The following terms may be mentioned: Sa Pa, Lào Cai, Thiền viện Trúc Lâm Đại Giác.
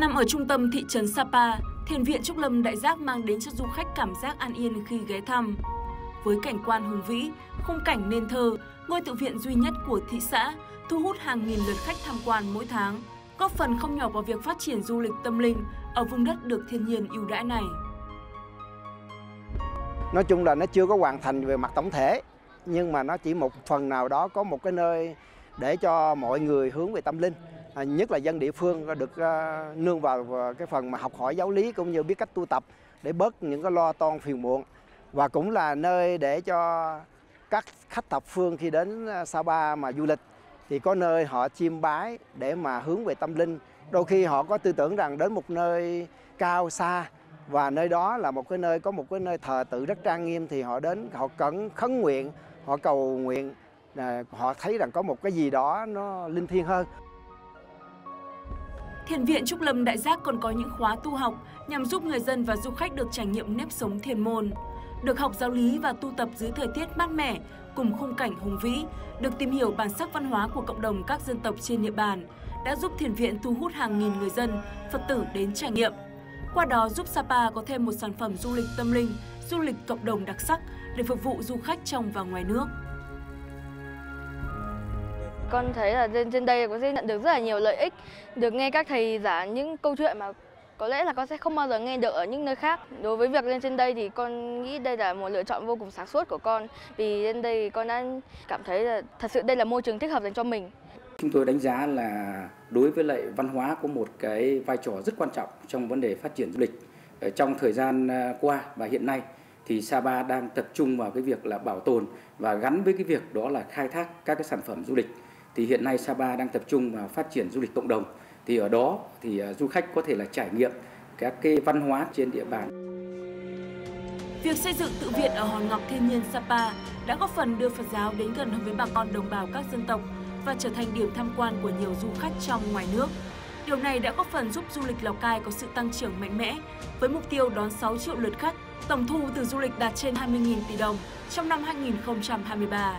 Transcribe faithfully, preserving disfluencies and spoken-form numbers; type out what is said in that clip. Nằm ở trung tâm thị trấn Sa Pa, Thiền viện Trúc Lâm Đại Giác mang đến cho du khách cảm giác an yên khi ghé thăm. Với cảnh quan hùng vĩ, khung cảnh nên thơ, ngôi tự viện duy nhất của thị xã thu hút hàng nghìn lượt khách tham quan mỗi tháng, góp phần không nhỏ vào việc phát triển du lịch tâm linh ở vùng đất được thiên nhiên ưu đãi này. Nói chung là nó chưa có hoàn thành về mặt tổng thể, nhưng mà nó chỉ một phần nào đó có một cái nơi để cho mọi người hướng về tâm linh, à, nhất là dân địa phương được uh, nương vào cái phần mà học hỏi giáo lý cũng như biết cách tu tập để bớt những cái lo toan phiền muộn, và cũng là nơi để cho các khách thập phương khi đến Sa Pa mà du lịch thì có nơi họ chiêm bái để mà hướng về tâm linh. Đôi khi họ có tư tưởng rằng đến một nơi cao xa và nơi đó là một cái nơi có một cái nơi thờ tự rất trang nghiêm, thì họ đến họ cẩn khấn nguyện, họ cầu nguyện, họ thấy rằng có một cái gì đó nó linh thiêng hơn. Thiền viện Trúc Lâm Đại Giác còn có những khóa tu học nhằm giúp người dân và du khách được trải nghiệm nếp sống thiền môn, được học giáo lý và tu tập dưới thời tiết mát mẻ cùng khung cảnh hùng vĩ, được tìm hiểu bản sắc văn hóa của cộng đồng các dân tộc trên địa bàn, đã giúp thiền viện thu hút hàng nghìn người dân, Phật tử đến trải nghiệm. Qua đó giúp Sa Pa có thêm một sản phẩm du lịch tâm linh, du lịch cộng đồng đặc sắc để phục vụ du khách trong và ngoài nước. Con thấy là trên trên đây có thể nhận được rất là nhiều lợi ích, được nghe các thầy giảng những câu chuyện mà có lẽ là con sẽ không bao giờ nghe được ở những nơi khác. Đối với việc lên trên đây thì con nghĩ đây là một lựa chọn vô cùng sáng suốt của con, vì lên đây con đã cảm thấy là thật sự đây là môi trường thích hợp dành cho mình. Chúng tôi đánh giá là đối với lại văn hóa có một cái vai trò rất quan trọng trong vấn đề phát triển du lịch. Trong thời gian qua và hiện nay thì Sa Pa đang tập trung vào cái việc là bảo tồn và gắn với cái việc đó là khai thác các cái sản phẩm du lịch. Thì hiện nay Sa Pa đang tập trung vào phát triển du lịch cộng đồng. Thì ở đó thì du khách có thể là trải nghiệm các cái văn hóa trên địa bàn. Việc xây dựng tự viện ở hòn ngọc thiên nhiên Sa Pa đã góp phần đưa Phật giáo đến gần hơn với bà con đồng bào các dân tộc và trở thành điểm tham quan của nhiều du khách trong ngoài nước. Điều này đã góp phần giúp du lịch Lào Cai có sự tăng trưởng mạnh mẽ, với mục tiêu đón sáu triệu lượt khách, tổng thu từ du lịch đạt trên hai mươi nghìn tỷ đồng trong năm hai nghìn không trăm hai mươi ba.